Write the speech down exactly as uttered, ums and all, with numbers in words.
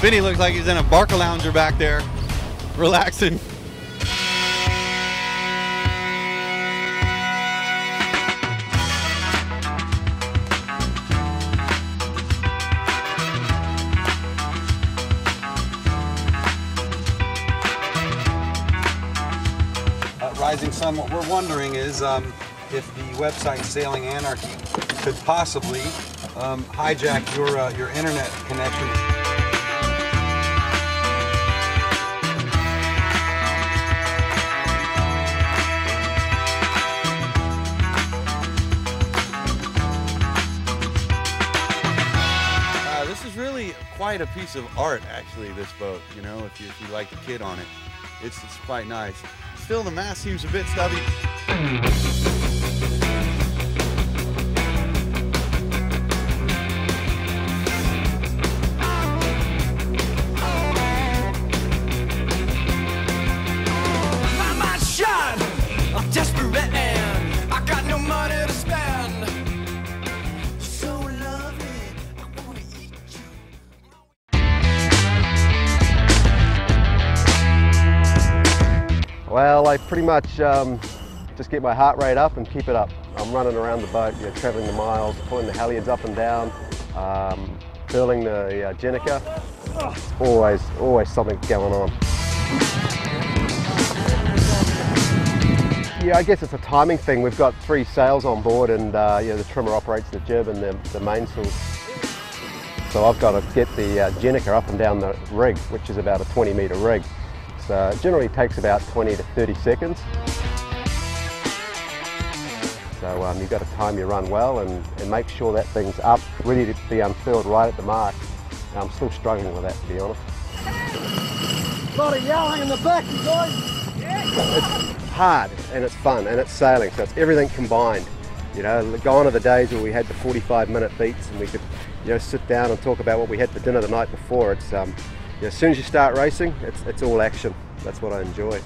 Vinny looks like he's in a Barca lounger back there, relaxing. Rising Sun, what we're wondering is um, if the website Sailing Anarchy could possibly um, hijack your, uh, your internet connection. Uh, this is really quite a piece of art, actually, this boat, you know, if you, if you like the kid on it. It's, it's quite nice. Still, the mast seems a bit stubby. I'm not shot. I'm desperate and I got no money to spend. Well, I pretty much um, just get my heart rate up and keep it up. I'm running around the boat, you know, travelling the miles, pulling the halyards up and down, um, furling the uh, jenica. Always, always something going on. Yeah, I guess it's a timing thing. We've got three sails on board, and uh, you know, the trimmer operates the jib and the, the mainsail. So I've got to get the uh, jenica up and down the rig, which is about a twenty metre rig. Uh, generally takes about twenty to thirty seconds. So um, you've got to time your run well and, and make sure that thing's up, ready to be unfurled right at the mark. And I'm still struggling with that, to be honest. A lot of yelling in the back, you guys. It's hard and it's fun and it's sailing, so it's everything combined. You know, gone are the days where we had the forty-five minute beats and we could, you know, sit down and talk about what we had for dinner the night before. It's um, Yeah, as soon as you start racing, it's, it's all action. That's what I enjoy.